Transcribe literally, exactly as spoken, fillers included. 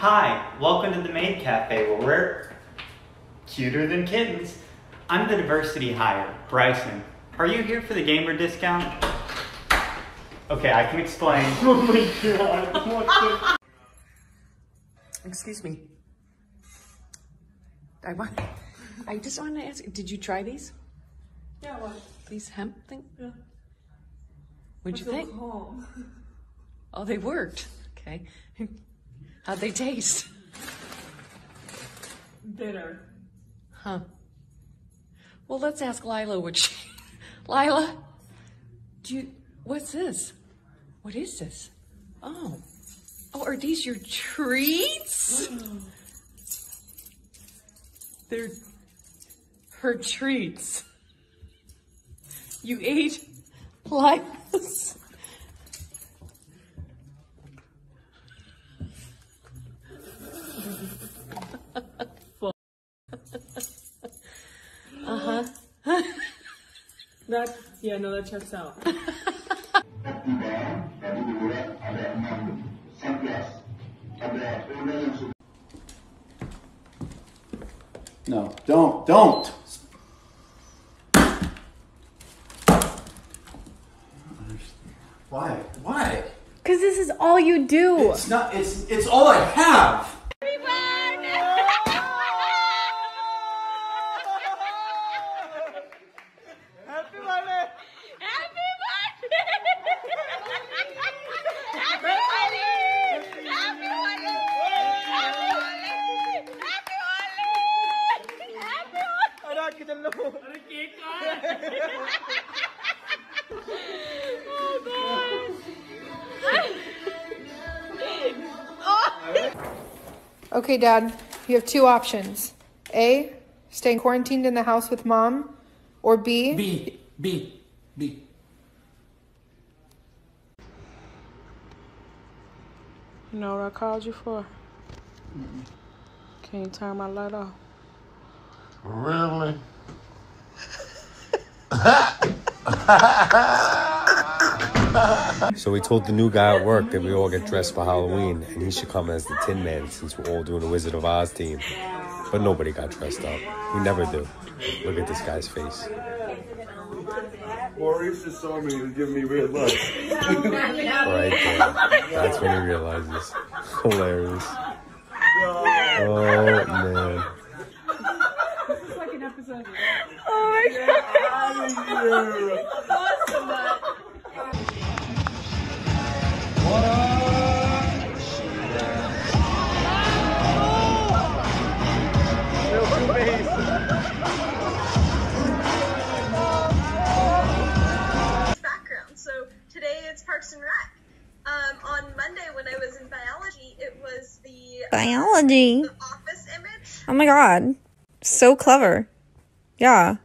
Hi, welcome to the Maid Cafe, where we're cuter than kittens. I'm the diversity hire, Bryson. Are you here for the gamer discount? Okay, I can explain. Oh my god, what the... Excuse me. I want... I just wanted to ask, did you try these? Yeah, what? These hemp thing? Yeah. What'd you think? Cold. Oh, they worked. Okay. How'd they taste? Bitter. Huh. Well, let's ask Lila what she... Lila, do you... What's this? What is this? Oh. Oh, are these your treats? Mm. They're... her treats. You ate Lila's... That, yeah, no, that checks out. No, don't, don't. Why? Why? Because this is all you do. It's not, it's, it's all I have. Okay, Dad, you have two options. A, staying quarantined in the house with Mom, or B... B, B, B. You know what I called you for? Mm-mm. Can you turn my light off? Really? So we told the new guy at work that we all get dressed for Halloween and he should come as the Tin Man since we're all doing the Wizard of Oz team. But nobody got dressed up. We never do. Look at this guy's face. Maurice just saw me and gave me weird looks. Right there. That's when he realizes. Hilarious. Oh, man. This is like an episode. Oh, my God. Background. So today it's Parks and Rec. Um, on Monday when I was in biology, it was the biology uh, the office image. Oh my God, so clever! Yeah.